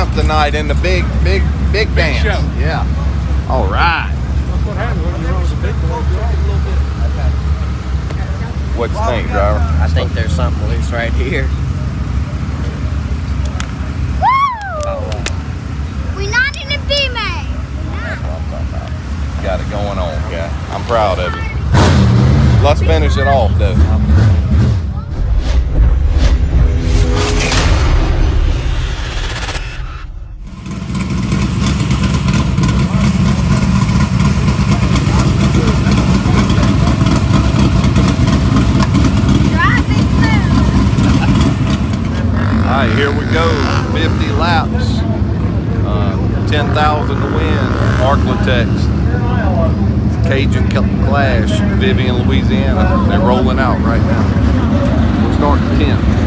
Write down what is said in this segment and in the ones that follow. champ tonight in the big dance. Show. Yeah. All right. That's what happened. What you think, driver? I think there's something loose right here. Woo! We're not in a B-man. Got it going on, guy. I'm proud of you. Let's finish it off, though. All right, here we go, 50 laps, 10,000 to win, Arklatex, Cajun Clash, Vivian, Louisiana. They're rolling out right now. We'll start at 10.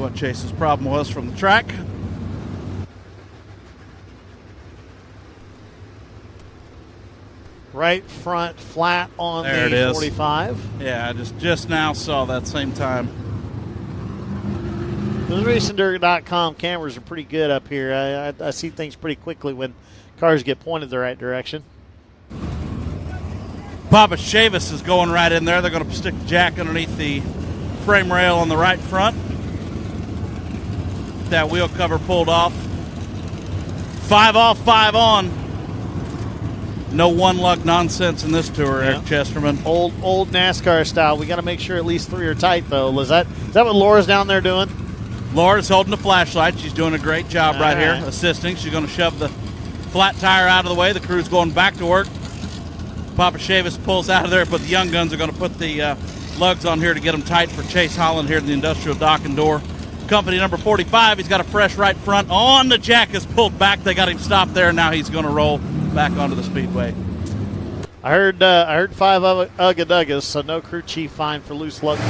what Chase's problem was from the track. Right front flat on there the 45. Yeah, I just now saw that same time. Those RacingDirt.com cameras are pretty good up here. I see things pretty quickly when cars get pointed the right direction. Papa Chavis is going right in there. They're going to stick the jack underneath the frame rail on the right front. That wheel cover pulled off. 5 off, 5 on. No one luck nonsense in this tour, yeah. Eric Chesterman. Old NASCAR style. We got to make sure at least 3 are tight, though. Is that what Laura's down there doing? Laura's holding the flashlight. She's doing a great job right here, assisting. She's going to shove the flat tire out of the way. The crew's going back to work. Papa Chavis pulls out of there, but the young guns are going to put the lugs on here to get them tight for Chase Holland here at the Industrial Dock and Door Company, number 45. He's got a fresh right front on the jack. Is pulled back. They got him stopped there. Now he's going to roll back onto the speedway. I heard 5 Uggaduggas, so no crew chief fine for loose lug.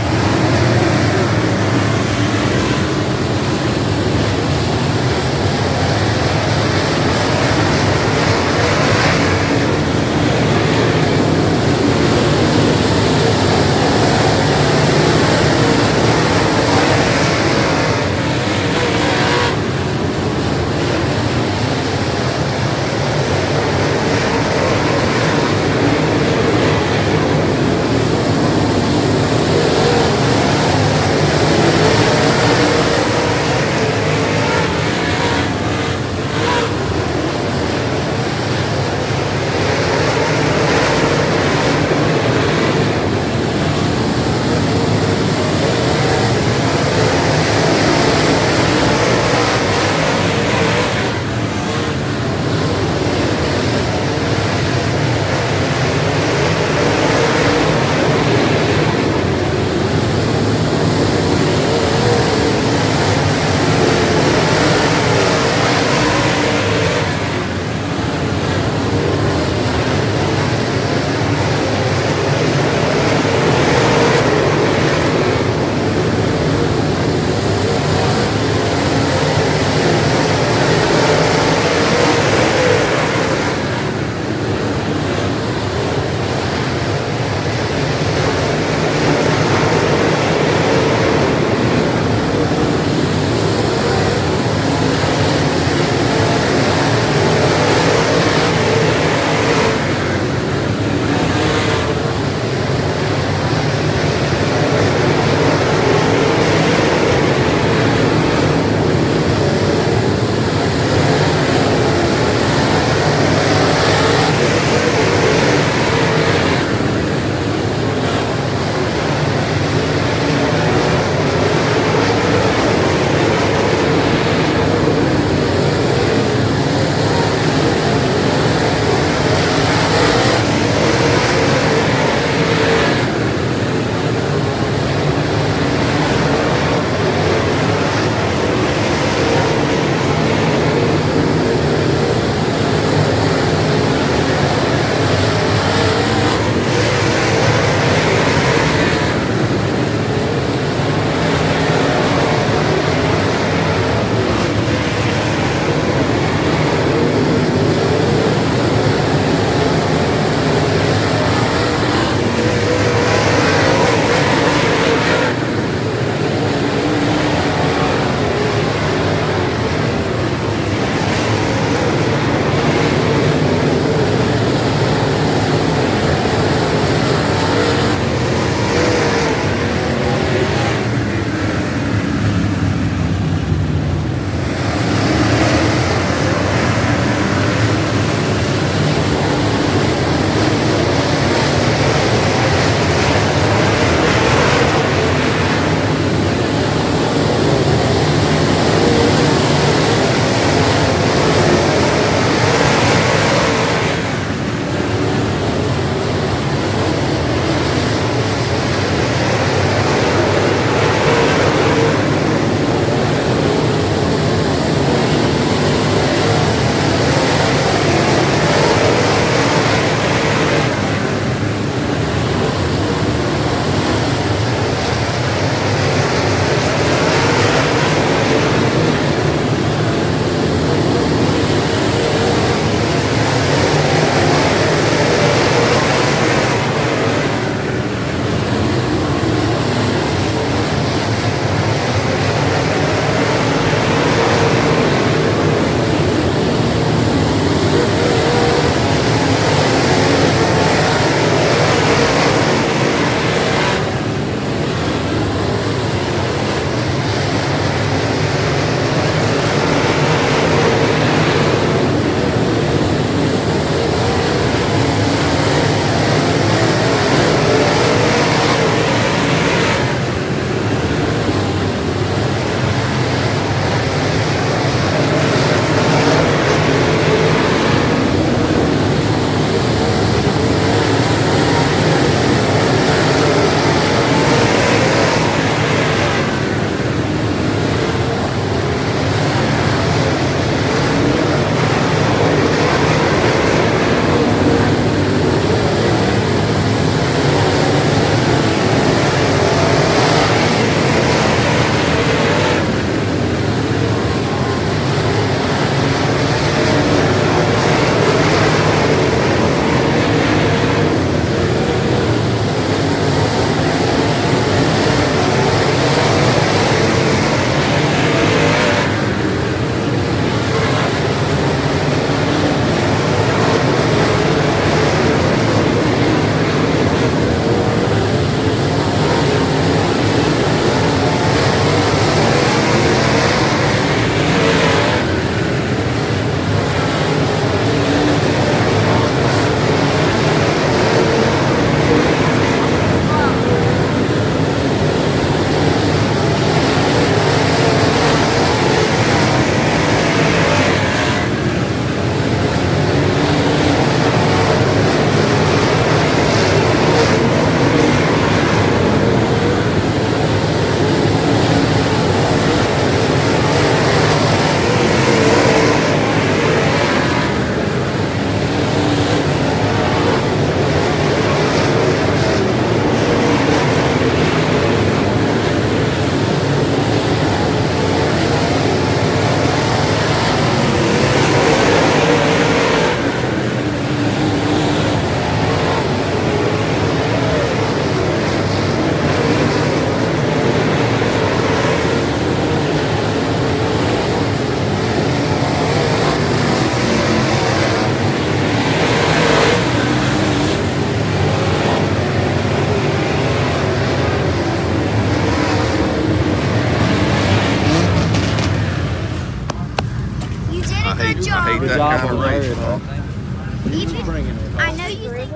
kind of race, bro. Even, bringing it, I know you think.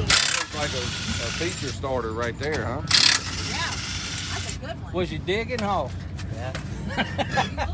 It's like a feature starter right there, huh? Yeah, that's a good one. Was you digging, huh? Yeah.